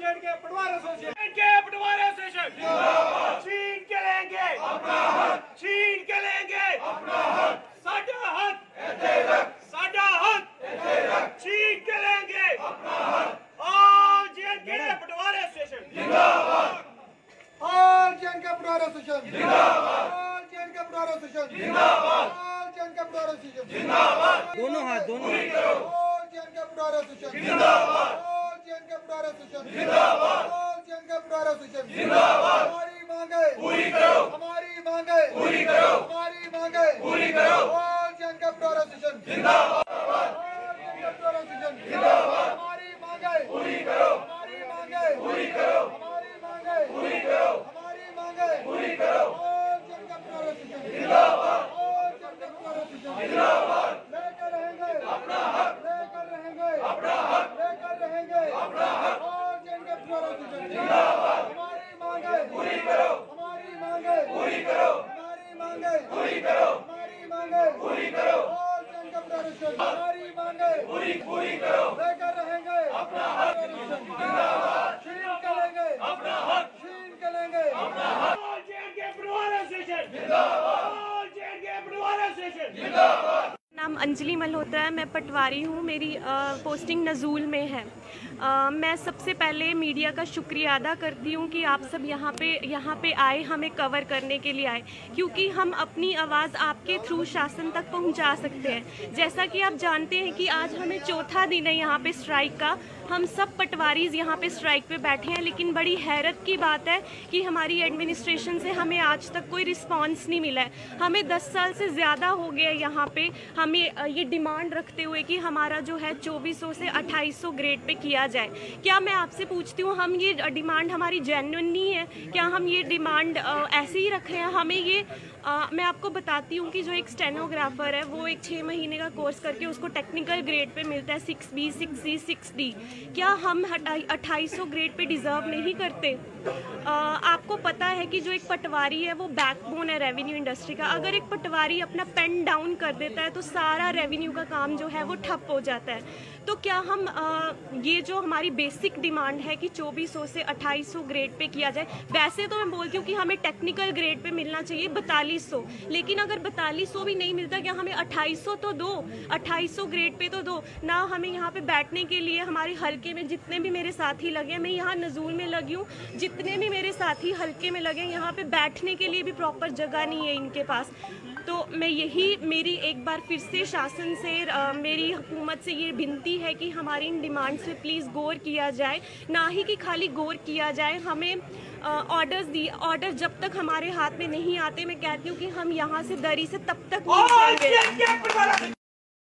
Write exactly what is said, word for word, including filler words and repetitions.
के पटवार एसोसिएशन के पटवार एसोसिएशन जिंदाबाद। छीन के लेंगे अपना हक, छीन के लेंगे अपना हक, साडा हक ऐसे रख, साडा हक ऐसे रख, छीन के लेंगे अपना हक। और जेएन के पटवार एसोसिएशन जिंदाबाद। और जेएन के पटवार एसोसिएशन जिंदाबाद। और जेएन के पटवार एसोसिएशन जिंदाबाद। और जेएन के पटवार एसोसिएशन जिंदाबाद। दोनों हाथ दोनों और जेएन के पटवार एसोसिएशन जिंदाबाद। जिंदाबाद। जिंदाबाद। हमारी मांगे पूरी करो, हमारी मांगे पूरी करो, हमारी मांगे पूरी करो। और जनता पटवारी एसोसिएशन जिंदाबाद। और जनता पटवारी एसोसिएशन जिंदाबाद। हमारी मांगे पूरी करो, हमारी मांगे पूरी करो, हमारी मांगे पूरी करो, हमारी मांगे पूरी करो। और जनता पटवारी एसोसिएशन जिंदाबाद। और जनता पटवारी एसोसिएशन जिंदाबाद। लेकर रहेंगे अपना हक, लेकर रहेंगे अपना हक, लेकर रहेंगे अपना हक। जिंदाबाद। हमारी मांगे पूरी करो, हमारी मांगे पूरी करो, हमारी मांगे पूरी करो, हमारी मांगे पूरी करो। और जनता प्रदर्शन हमारी मांगे पूरी पूरी करो। लेकर रहेंगे अपना हक। जिंदाबाद। छीन के लेंगे अपना हक, छीन के लेंगे अपना हक। और जेएन के परिवार एसोसिएशन जिंदाबाद। और जेएन के परिवार एसोसिएशन जिंदाबाद। नाम अंजलि मल्होत्रा है, मैं पटवारी हूँ। मेरी पोस्टिंग नजूल में है। आ, मैं सबसे पहले मीडिया का शुक्रिया अदा करती हूँ कि आप सब यहाँ पे यहाँ पे आए, हमें कवर करने के लिए आए, क्योंकि हम अपनी आवाज़ आपके थ्रू शासन तक पहुँचा सकते हैं। जैसा कि आप जानते हैं कि आज हमें चौथा दिन है यहाँ पे स्ट्राइक का। हम सब पटवारीज यहाँ पे स्ट्राइक पे बैठे हैं, लेकिन बड़ी हैरत की बात है कि हमारी एडमिनिस्ट्रेशन से हमें आज तक कोई रिस्पॉन्स नहीं मिला है। हमें दस साल से ज़्यादा हो गया यहाँ पर हमें ये डिमांड रखते हुए कि हमारा जो है चौबीस सौ से अट्ठाईस सौ ग्रेड पर किया जाए। क्या मैं आपसे पूछती हूँ, हम ये डिमांड हमारी जेन्युइन नहीं है? क्या हम ये डिमांड ऐसे ही रख रहे हैं? हमें ये आ, मैं आपको बताती हूँ कि जो एक स्टेनोग्राफर है, वो एक छः महीने का कोर्स करके उसको टेक्निकल ग्रेड पे मिलता है six B six C six D. क्या हम अट्ठाईस सौ ग्रेड पे डिजर्व नहीं करते? आ, आपको पता है कि जो एक पटवारी है वो बैकबोन है रेवेन्यू इंडस्ट्री का। अगर एक पटवारी अपना पेन डाउन कर देता है तो सारा रेवेन्यू का काम जो है वो ठप हो जाता है। तो क्या हम आ, ये जो हमारी बेसिक डिमांड है कि चौबीस सौ से अट्ठाईस सौ ग्रेड पे किया जाए। वैसे तो मैं बोलती हूँ कि हमें टेक्निकल ग्रेड पे मिलना चाहिए बतालीस सौ, लेकिन अगर बतालीस सौ भी नहीं मिलता, क्या हमें अट्ठाईस सौ तो दो, अट्ठाईस सौ ग्रेड पे तो दो ना। हमें यहाँ पे बैठने के लिए हमारे हल्के में जितने भी मेरे साथी लगे, मैं यहाँ नजूल में लगी हूँ, जितने भी मेरे साथी हल्के में लगे, यहाँ पे बैठने के लिए भी प्रॉपर जगह नहीं है इनके पास। तो मैं यही मेरी एक बार फिर से शासन से आ, मेरी हुकूमत से ये विनती है कि हमारी इन डिमांड्स पे प्लीज़ गौर किया जाए, ना ही कि खाली गौर किया जाए। हमें ऑर्डर्स दी ऑर्डर जब तक हमारे हाथ में नहीं आते, मैं कहती हूँ कि हम यहाँ से दरी से तब तक